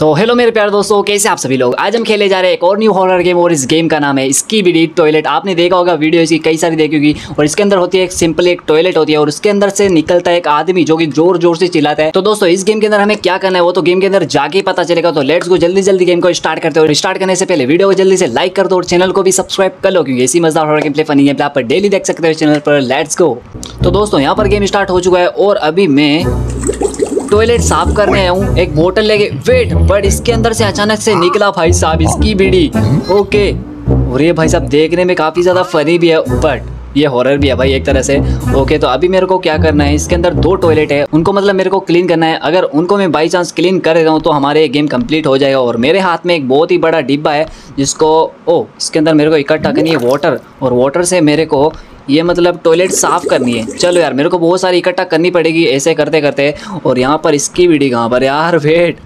तो हेलो मेरे प्यारे दोस्तों, कैसे आप सभी लोग। आज हम खेले जा रहे हैं एक और न्यू हॉरर गेम और इस गेम का नाम है स्कीबिडी टॉयलेट। आपने देखा होगा, वीडियो इसकी कई सारी देखी होगी। और इसके अंदर होती है एक सिंपल एक टॉयलेट होती है और उसके अंदर से निकलता है एक आदमी जो कि जोर जोर से चिल्लाता है। तो दोस्तों इस गेम के अंदर हमें क्या करना है वो तो गेम के अंदर जाके पता चलेगा। तो लेट्स को जल्दी जल्दी गेम को स्टार्ट करते हो। स्टार्ट करने से पहले वीडियो को जल्दी से लाइक कर दो और चैनल को भी सब्सक्राइब कर लो, क्योंकि इसी मजेदार horror game play funny game play आप डेली देख सकते हो चैनल पर। Let's go. तो दोस्तों यहाँ पर गेम स्टार्ट हो चुका है और अभी मैं टॉयलेट साफ करने आया हूँ। एक बोतल लेके वेट, बट इसके अंदर से अचानक से निकला भाई साहब इसकी बीड़ी। ओके, और ये भाई साहब देखने में काफ़ी ज़्यादा फनी भी है बट ये हॉरर भी है भाई एक तरह से। ओके, तो अभी मेरे को क्या करना है, इसके अंदर दो टॉयलेट है उनको मतलब मेरे को क्लीन करना है। अगर उनको मैं बाई चांस क्लीन कर देता हूँ तो हमारे गेम कंप्लीट हो जाएगा। और मेरे हाथ में एक बहुत ही बड़ा डिब्बा है जिसको इसके अंदर मेरे को इकट्ठा करनी है वाटर, और वाटर से मेरे को ये मतलब टॉयलेट साफ़ करनी है। चलो यार, मेरे को बहुत सारी इकट्ठा करनी पड़ेगी ऐसे करते करते। और यहाँ पर स्कीबिडी कहाँ पर यार, वेट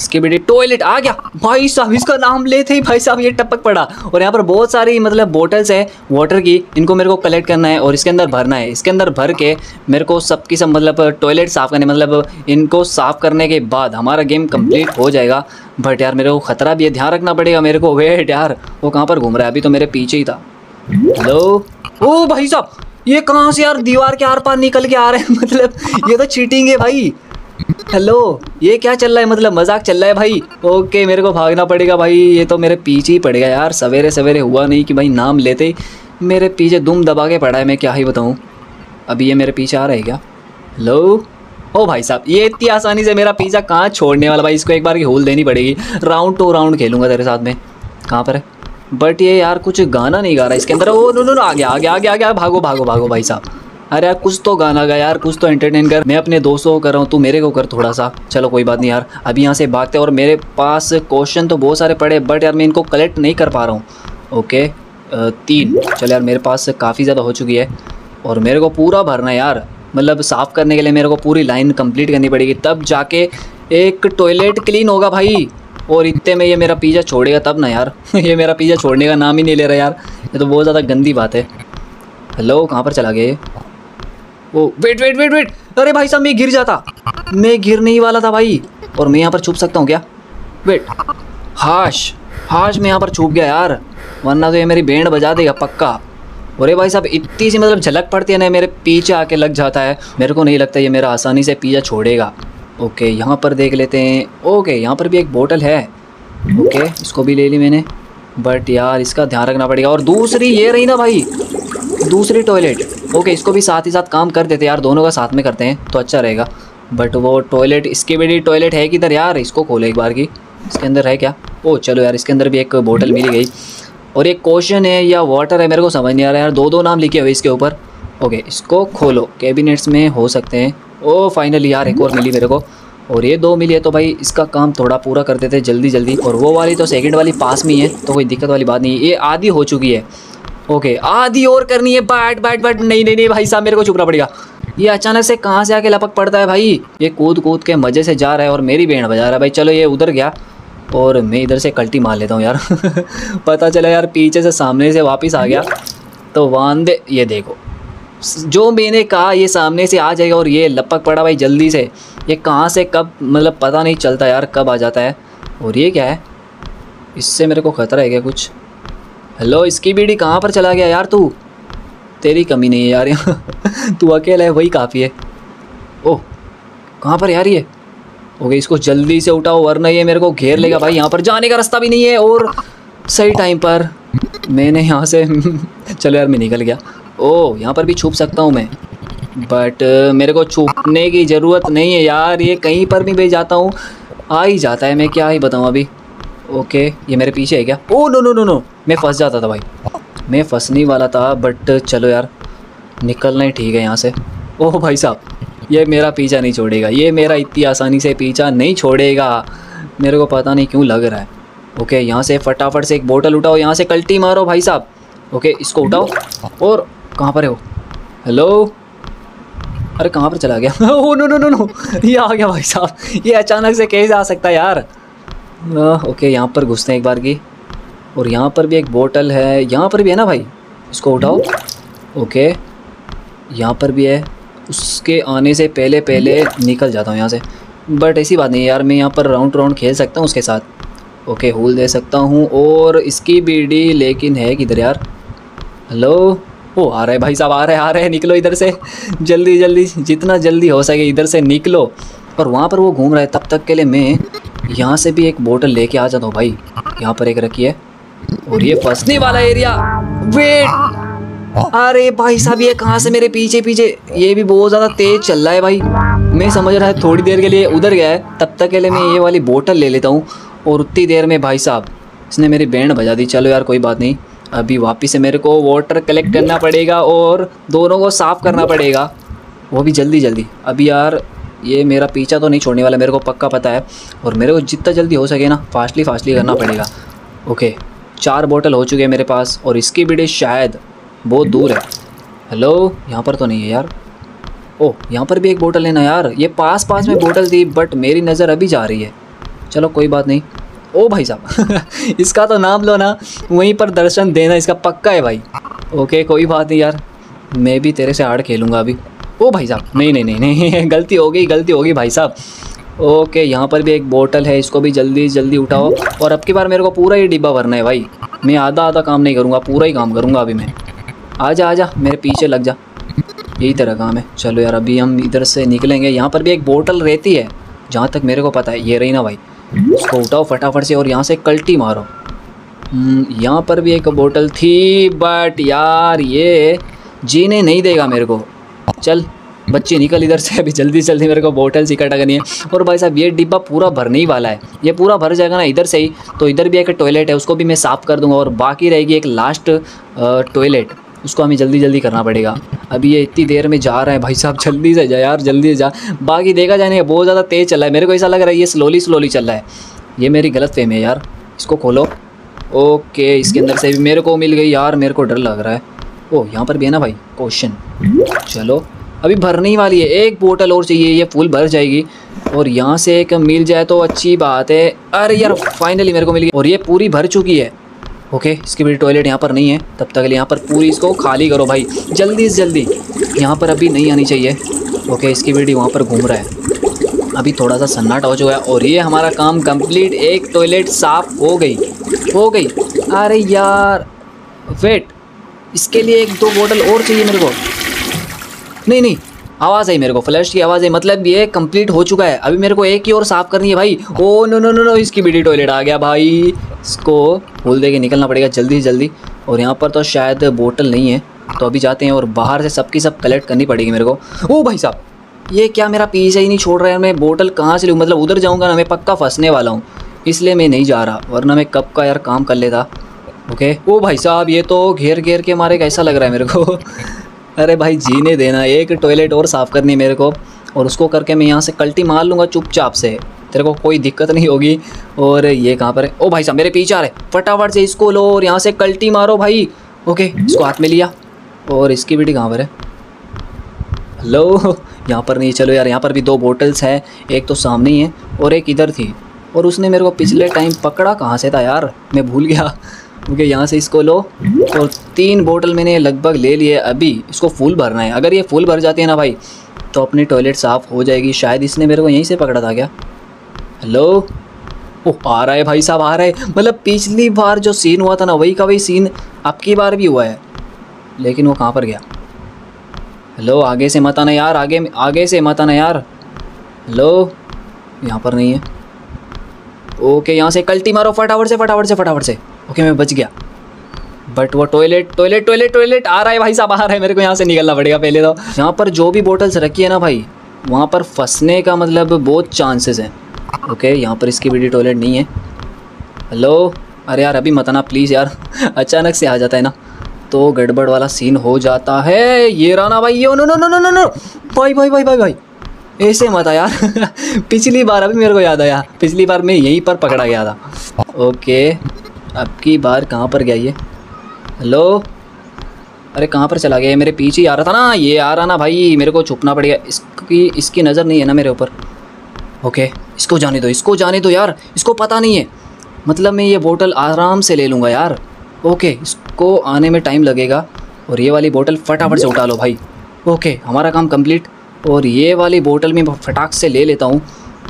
स्कीबिडी टॉयलेट आ गया भाई साहब। इसका नाम लेते ही भाई साहब ये टपक पड़ा। और यहाँ पर बहुत सारी मतलब बोटल्स है वाटर की, इनको मेरे को कलेक्ट करना है और इसके अंदर भरना है। इसके अंदर भर के मेरे को सबकी सब मतलब टॉयलेट साफ़ करने मतलब इनको साफ़ करने के बाद हमारा गेम कंप्लीट हो जाएगा। बट यार मेरे को खतरा भी है, ध्यान रखना पड़ेगा मेरे को। वेट यार, वो कहाँ पर घूम रहा है, अभी तो मेरे पीछे ही था। हेलो, ओ भाई साहब ये कहाँ से यार दीवार के आर पार निकल के आ रहे हैं, मतलब ये तो चीटिंग है भाई। हेलो, ये क्या चल रहा है, मतलब मजाक चल रहा है भाई। ओके, मेरे को भागना पड़ेगा भाई, ये तो मेरे पीछे ही पड़ गया यार। सवेरे सवेरे हुआ नहीं कि भाई नाम लेते ही मेरे पीछे दुम दबा के पड़ा है, मैं क्या ही बताऊँ। अभी ये मेरे पीछे आ रहा है क्या। हेलो, ओ भाई साहब ये इतनी आसानी से मेरा पीछा कहाँ छोड़ने वाला भाई। इसको एक बार की होल देनी पड़ेगी। राउंड टू राउंड खेलूँगा तेरे साथ में। कहाँ पर है बट ये यार कुछ गाना नहीं गा रहा इसके अंदर। ओ नो नो, आ गया आ गया आ गया आ गया, भागो भागो भागो भाई साहब। अरे यार कुछ तो गाना गा यार, कुछ तो एंटरटेन कर। मैं अपने दोस्तों को कर रहा हूँ, तू मेरे को कर थोड़ा सा। चलो कोई बात नहीं यार, अभी यहाँ से भागते। और मेरे पास क्वेश्चन तो बहुत सारे पड़े बट यार मैं इनको कलेक्ट नहीं कर पा रहा हूँ। ओके 3, चलो यार मेरे पास काफ़ी ज़्यादा हो चुकी है और मेरे को पूरा भरना है यार। मतलब साफ़ करने के लिए मेरे को पूरी लाइन कंप्लीट करनी पड़ेगी तब जाके एक टॉयलेट क्लीन होगा भाई। और इतने में ये मेरा पिज़्ज़ा छोड़ेगा तब ना यार। ये मेरा पिज़्ज़ा छोड़ने का नाम ही नहीं ले रहा यार, ये तो बहुत ज़्यादा गंदी बात है। हेलो, कहाँ पर चला गया ये। Oh wait wait wait wait, अरे भाई साहब मैं गिर जाता, मैं गिरने ही वाला था भाई। और मैं यहाँ पर छुप सकता हूँ क्या। वेट, हाश हाश मैं यहाँ पर छुप गया यार, वरना तो ये मेरी बैंड बजा देगा पक्का। अरे भाई साहब इतनी सी मतलब झलक पड़ती है ना, मेरे पीछे आके लग जाता है। मेरे को नहीं लगता ये मेरा आसानी से पिज़्ज़ा छोड़ेगा। ओके यहाँ पर देख लेते हैं। ओके यहाँ पर भी एक बोतल है। ओके इसको भी ले ली मैंने, बट यार इसका ध्यान रखना पड़ेगा। और दूसरी ये रही ना भाई, दूसरी टॉयलेट। ओके इसको भी साथ ही साथ काम कर देते यार, दोनों का साथ में करते हैं तो अच्छा रहेगा। बट वो टॉयलेट स्कीबिडी टॉयलेट है किधर यार, इसको खोले एक बार की। इसके अंदर है क्या। ओ चलो यार इसके अंदर भी एक बोतल मिली गई। और एक क्वेश्चन है या वाटर है, मेरे को समझ नहीं आ रहा यार, दो दो नाम लिखे हुए इसके ऊपर। ओके इसको खोलो, कैबिनेट्स में हो सकते हैं। ओ फाइनली यार एक और मिली मेरे को, और ये 2 मिली है। तो भाई इसका काम थोड़ा पूरा कर देते हैं जल्दी जल्दी। और वो वाली तो सेकंड वाली पास में ही है तो कोई दिक्कत वाली बात नहीं है, ये आधी हो चुकी है। ओके आधी और करनी है। बैट बैट बैट, नहीं नहीं नहीं भाई साहब मेरे को छुपना पड़ेगा। ये अचानक से कहाँ से आके लपक पड़ता है भाई, ये कूद कूद के मज़े से जा रहा है और मेरी बैंड बजा रहा है भाई। चलो ये उधर गया और मैं इधर से कल्टी मार लेता हूँ यार। पता चला यार पीछे से सामने से वापस आ गया तो वांदे। ये देखो जो मैंने कहा, ये सामने से आ जाएगा और ये लपक पड़ा भाई जल्दी से। ये कहाँ से कब मतलब पता नहीं चलता यार कब आ जाता है। और ये क्या है, इससे मेरे को खतरा है क्या कुछ। हेलो स्कीबिडी कहाँ पर चला गया यार तू, तेरी कमी नहीं है यार यहाँ। तू अकेला है वही काफ़ी है। ओह कहाँ पर यार ये। ओके इसको जल्दी से उठाओ वरना ये मेरे को घेर लेगा भाई। यहाँ पर जाने का रास्ता भी नहीं है और सही टाइम पर मैंने यहाँ से चलो यार मैं निकल गया। ओह यहाँ पर भी छुप सकता हूँ मैं, बट मेरे को छुपने की ज़रूरत नहीं है यार। ये कहीं पर भी मैं जाता हूँ आ ही जाता है, मैं क्या ही बताऊँ अभी। ओके ये मेरे पीछे है क्या। Oh no no no no, मैं फंस जाता था भाई, मैं फंसने वाला था। बट चलो यार निकलना ही ठीक है यहाँ से। ओह भाई साहब ये मेरा पीछा नहीं छोड़ेगा, ये मेरा इतनी आसानी से पीछा नहीं छोड़ेगा, मेरे को पता नहीं क्यों लग रहा है। ओके यहाँ से फटाफट से एक बोतल उठाओ, यहाँ से कल्टी मारो भाई साहब। ओके इसको उठाओ। और कहाँ पर है वो। हेलो, अरे कहाँ पर चला गया। Oh no no no no, ये आ गया भाई साहब। ये अचानक से कैसे आ सकता है यार। ओके यहाँ पर घुसते हैं एक बार की। और यहाँ पर भी एक बोतल है, यहाँ पर भी है ना भाई, इसको उठाओ। ओके यहाँ पर भी है, उसके आने से पहले निकल जाता हूँ यहाँ से। बट ऐसी बात नहीं यार, मैं यहाँ पर राउंड राउंड खेल सकता हूँ उसके साथ। ओके होल दे सकता हूँ। और इसकी बीडी लेकिन है किधर यार? हेलो, ओ आ रहा है भाई साहब, आ रहे हैं। निकलो इधर से जल्दी जल्दी, जितना जल्दी हो सके इधर से निकलो। और वहाँ पर वो घूम रहा है, तब तक के लिए मैं यहाँ से भी एक बोतल लेके आ जाता हूँ भाई। यहाँ पर एक रखी है और ये फंसने वाला एरिया। वेट, अरे भाई साहब ये कहाँ से मेरे पीछे पीछे, ये भी बहुत ज़्यादा तेज चल रहा है भाई। मैं समझ रहा है थोड़ी देर के लिए उधर गया है, तब तक के लिए मैं ये वाली बोतल ले लेता हूँ। और उतनी देर में भाई साहब इसने मेरी बैंड बजा दी। चलो यार कोई बात नहीं, अभी वापस से मेरे को वाटर कलेक्ट करना पड़ेगा और दोनों को साफ़ करना पड़ेगा, वो भी जल्दी जल्दी। अभी यार ये मेरा पीछा तो नहीं छोड़ने वाला, मेरे को पक्का पता है। और मेरे को जितना जल्दी हो सके ना फास्टली करना पड़ेगा। ओके 4 बोतल हो चुके हैं मेरे पास। और इसकी बीड़ी शायद बहुत दूर है। हेलो, यहाँ पर तो नहीं है यार। ओह यहाँ पर भी एक बोतल लेना यार, ये पास में बोतल थी बट मेरी नज़र अभी जा रही है। चलो कोई बात नहीं। ओ भाई साहब इसका तो नाम लो ना, वहीं पर दर्शन देना इसका पक्का है भाई। ओके कोई बात नहीं यार, मैं भी तेरे से हार्ड खेलूँगा अभी। ओ भाई साहब नहीं, गलती हो गई भाई साहब। ओके यहाँ पर भी एक बोतल है, इसको भी जल्दी जल्दी उठाओ। और अब की बार मेरे को पूरा ही डिब्बा भरना है भाई, मैं आधा काम नहीं करूँगा, पूरा ही काम करूँगा अभी मैं। आजा मेरे पीछे लग जा, यही तेरा काम है। चलो यार अभी हम इधर से निकलेंगे। यहाँ पर भी एक बोतल रहती है जहाँ तक मेरे को पता है, ये रही ना भाई। उसको उठाओ फटाफट से और यहाँ से कल्टी मारो। यहाँ पर भी एक बोतल थी बट यार ये जीने नहीं देगा मेरे को। चल बच्चे निकल इधर से, अभी जल्दी मेरे को बोतल सी कटानी है। और भाई साहब ये डिब्बा पूरा भरने ही वाला है, ये पूरा भर जाएगा ना इधर से ही। तो इधर भी एक टॉयलेट है, उसको भी मैं साफ़ कर दूँगा। और बाकी रहेगी एक लास्ट टॉयलेट, उसको हमें जल्दी करना पड़ेगा। अभी ये इतनी देर में जा रहा है भाई साहब, जल्दी से जा यार, जल्दी से जा। बाकी देखा जाने बहुत ज़्यादा तेज़ चल रहा है, मेरे को ऐसा लग रहा है ये स्लोली चल रहा है। ये मेरी गलत फहमी है यार। इसको खोलो। ओके इसके अंदर से भी मेरे को मिल गई यार, मेरे को डर लग रहा है। ओह यहाँ पर भी है ना भाई क्वेश्चन। चलो अभी भरने ही वाली है, एक बोतल और चाहिए, ये फुल भर जाएगी। और यहाँ से एक मिल जाए तो अच्छी बात है। अरे यार फाइनली मेरे को मिल गई और ये पूरी भर चुकी है। ओके इसकी भी टॉयलेट यहाँ पर नहीं है, तब तक यहाँ पर पूरी इसको खाली करो भाई जल्दी से जल्दी। यहाँ पर अभी नहीं आनी चाहिए। ओके इसकी बीड़ी वहाँ पर घूम रहा है। अभी थोड़ा सा सन्नाटा हो चुका है और ये हमारा काम कंप्लीट, एक टॉयलेट साफ़ हो गई। अरे यार वेट, इसके लिए एक 2 बोतल और चाहिए मेरे को। नहीं आवाज़ आई, मेरे को फ्लश की आवाज़ आई, मतलब ये कंप्लीट हो चुका है। अभी मेरे को एक ही और साफ़ करनी है भाई। ओ नो इसकी बीड़ी टॉयलेट आ गया भाई, इसको खोल दे के निकलना पड़ेगा जल्दी। और यहाँ पर तो शायद बोतल नहीं है, तो अभी जाते हैं और बाहर से सबकी सब कलेक्ट करनी पड़ेगी मेरे को। ओ भाई साहब ये क्या मेरा पीछा ही नहीं छोड़ रहा है। मैं बोतल कहाँ से लूँ, मतलब उधर जाऊँगा ना मैं पक्का फंसने वाला हूँ, इसलिए मैं नहीं जा रहा, वरना मैं कब का यार काम कर लेता। ओके ओ भाई साहब ये तो घेर के मारे कैसा लग रहा है मेरे को। अरे भाई जीने देना, एक टॉयलेट और साफ़ करनी है मेरे को। और उसको करके मैं यहाँ से कल्टी मार लूँगा चुपचाप से, तेरे को कोई दिक्कत नहीं होगी। और ये कहाँ पर है? ओ भाई साहब मेरे पीछे आ रहे, फटाफट से इसको लो और यहाँ से कल्टी मारो भाई। ओके इसको हाथ में लिया। और इसकी बीड़ी कहाँ पर है? हेलो यहाँ पर नहीं। चलो यार यहाँ पर भी 2 बोटल्स हैं, एक तो सामने ही है और एक इधर थी। और उसने मेरे को पिछले टाइम पकड़ा कहाँ से था यार, मैं भूल गया। ओके यहाँ से इसको लो। और 3 बोतल मैंने लगभग ले लिए, अभी इसको फुल भरना है। अगर ये फुल भर जाती है ना भाई तो अपनी टॉयलेट साफ़ हो जाएगी। शायद इसने मेरे को यहीं से पकड़ा था क्या? हेलो ओह आ रहा है भाई साहब, आ रहा है। मतलब पिछली बार जो सीन हुआ था ना वही का वही सीन अब की बार भी हुआ है। लेकिन वो कहाँ पर गया? हेलो आगे से मत आना यार, आगे से मत आना यार। हेलो यहाँ पर नहीं है। ओके यहाँ से कल्टी मारो फटाफट से। ओके मैं बच गया, बट वो टॉयलेट आ रहा है भाई साहब, आ रहा है। मेरे को यहाँ से निकलना पड़ेगा पहले तो। यहाँ पर जो भी बोटल्स रखी है ना भाई वहाँ पर फंसने का मतलब बहुत चांसेस हैं। ओके यहाँ पर इसकी बीडी टॉयलेट नहीं है। हेलो अरे यार अभी मत आना प्लीज़ यार, अचानक से आ जाता है ना तो गड़बड़ वाला सीन हो जाता है। ये रहा ना भाई, ये नो भाई ऐसे मत आ यार। पिछली बार अभी मेरे को याद आया, पिछली बार मैं यहीं पर पकड़ा गया था। ओके अब की बार कहाँ पर गया ये? हेलो अरे कहाँ पर चला गया ये? मेरे पीछे ही आ रहा था ना, ये आ रहा ना भाई, मेरे को छुपना पड़ेगा। इसकी नज़र नहीं है ना मेरे ऊपर। ओके इसको जाने दो यार, इसको पता नहीं है, मतलब मैं ये बोतल आराम से ले लूँगा यार। ओके इसको आने में टाइम लगेगा। और ये वाली बोतल फटाफट से उठा लो भाई। ओके हमारा काम कम्प्लीट। और ये वाली बोतल मैं फटाक से ले लेता हूँ।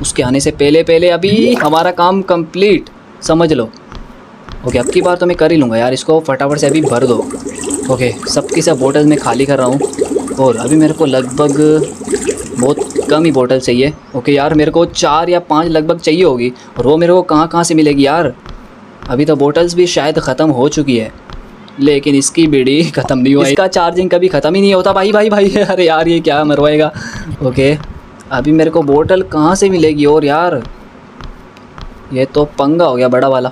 उसके आने से पहले पहले अभी हमारा काम कंप्लीट समझ लो। ओके अब की बार तो मैं कर ही लूँगा यार, इसको फटाफट से अभी भर दो। ओके सबकी सब बोटल मैं खाली कर रहा हूँ और अभी मेरे को लगभग बहुत कम ही बोटल चाहिए। ओके यार मेरे को 4 या 5 लगभग चाहिए होगी, और वो मेरे को कहाँ से मिलेगी यार? अभी तो बोटल्स भी शायद ख़त्म हो चुकी है, लेकिन इसकी बीड़ी ख़त्म नहीं हुआ, इसका चार्जिंग कभी ख़त्म ही नहीं होता। भाई भाई भाई अरे यार ये क्या मरवाएगा। ओके अभी मेरे को बोटल कहाँ से मिलेगी? और यार ये तो पंगा हो गया बड़ा वाला।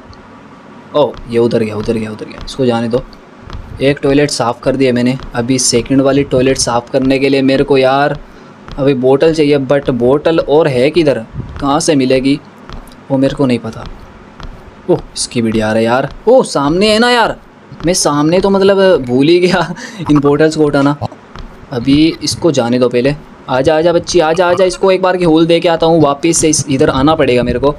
ओ ये उधर गया उधर गया उधर गया, इसको जाने दो। एक टॉयलेट साफ़ कर दिया मैंने, अभी सेकंड वाली टॉयलेट साफ़ करने के लिए मेरे को यार अभी बोतल चाहिए, बट बोतल और है किधर, कहाँ से मिलेगी वो मेरे को नहीं पता। ओह इसकी वीडियो आ रहा है यार, ओह सामने है ना यार, मैं सामने तो मतलब भूल ही गया इन बोटल्स को उठाना। अभी इसको जाने दो पहले, आजा बच्ची आजा, इसको एक बार की होल दे के आता हूँ, वापस से इधर आना पड़ेगा मेरे को।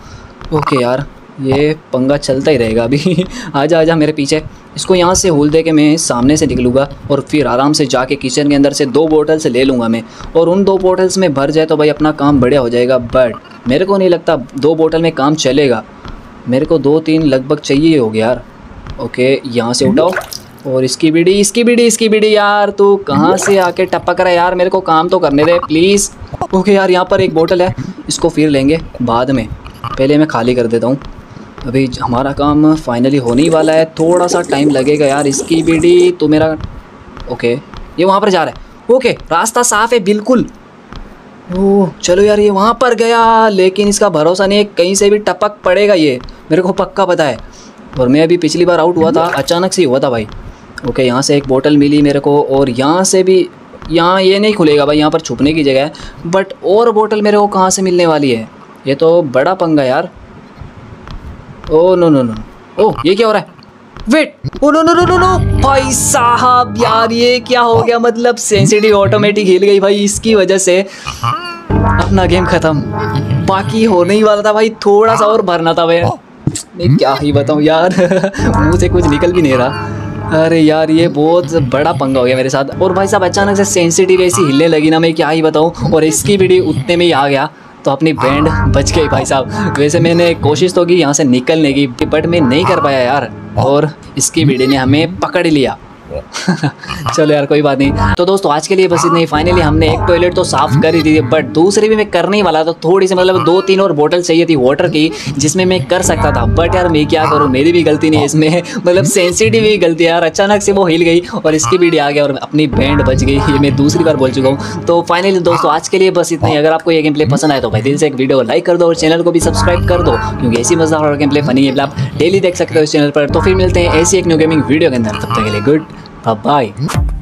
ओके यार ये पंगा चलता ही रहेगा अभी। आजा मेरे पीछे, इसको यहाँ से होल दे के मैं सामने से निकलूँगा और फिर आराम से जाके किचन के अंदर से 2 बोटल्स ले लूँगा मैं, और उन 2 बोटल्स में भर जाए तो भाई अपना काम बढ़िया हो जाएगा। बट मेरे को नहीं लगता 2 बोटल में काम चलेगा, मेरे को 2-3 लगभग चाहिए होगा यार। ओके यहाँ से उठाओ, और इसकी बीड़ी यार तू कहाँ से आके टपक रहा है यार, मेरे को काम तो करने दे प्लीज़। ओके यार यहाँ पर एक बोतल है, इसको फिर लेंगे बाद में, पहले मैं खाली कर देता हूँ। अभी हमारा काम फाइनली होने ही वाला है, थोड़ा सा टाइम लगेगा यार। इसकी बीड़ी तो मेरा ओके ये वहाँ पर जा रहा है, ओके रास्ता साफ़ है बिल्कुल। ओह चलो यार ये वहाँ पर गया, लेकिन इसका भरोसा नहीं है, कहीं से भी टपक पड़ेगा ये मेरे को पक्का पता है, और मैं अभी पिछली बार आउट हुआ था, अचानक से हुआ था भाई। ओके यहाँ से एक बोतल मिली मेरे को, और यहाँ से भी, यहाँ ये नहीं खुलेगा भाई, यहाँ पर छुपने की जगह है, बट और बोतल मेरे को कहाँ से मिलने वाली है? ये तो बड़ा पंगा यार। ओ नो, ओह ये क्या हो रहा है? वेट, ओ नो भाई साहब यार ये क्या हो गया, मतलब सेंसिटिव ऑटोमेटिक हिल गई भाई, इसकी वजह से अपना गेम ख़त्म। बाकी होने ही वाला था भाई, थोड़ा सा और भरना था भाई, मैं क्या ही बताऊँ यार। मुँह से कुछ निकल भी नहीं रहा। अरे यार ये बहुत बड़ा पंगा हो गया मेरे साथ, और भाई साहब अचानक से सेंसिटिव ऐसी हिलने लगी ना, मैं क्या ही बताऊँ। और इसकी वीडियो उतने में ही आ गया, तो अपनी बैंड बच गई भाई साहब। वैसे मैंने कोशिश तो की यहाँ से निकलने की, बट मैं नहीं कर पाया यार, और इसकी वीडियो ने हमें पकड़ लिया। चलो यार कोई बात नहीं। तो दोस्तों आज के लिए बस इतना ही। फाइनली हमने एक टॉयलेट तो साफ़ कर ही दी, बट दूसरी भी मैं करने ही वाला था, थोड़ी सी मतलब 2-3 और बोतल चाहिए थी वाटर की, जिसमें मैं कर सकता था, बट यार मैं क्या करूँ, मेरी भी गलती नहीं है इसमें, मतलब सेंसिटिव ही गलती है यार, अचानक से वो हिल गई और इसकी वीडियो आ गया और अपनी बैंड बच गई, ये मैं दूसरी बार बोल चुका हूँ। तो फाइनली दोस्तों आज के लिए बस इतना ही। अगर आपको ये गेम प्ले पसंद आए तो भाई दिल से एक वीडियो को लाइक कर दो, और चैनल को भी सब्सक्राइब कर दो, क्योंकि ऐसी मज़ेदार और game play funny game play आप डेली देख सकते हो इस चैनल पर। तो फिर मिलते हैं ऐसी एक न्यू गेमिंग वीडियो के अंदर, तब तक के लिए गुड बाय।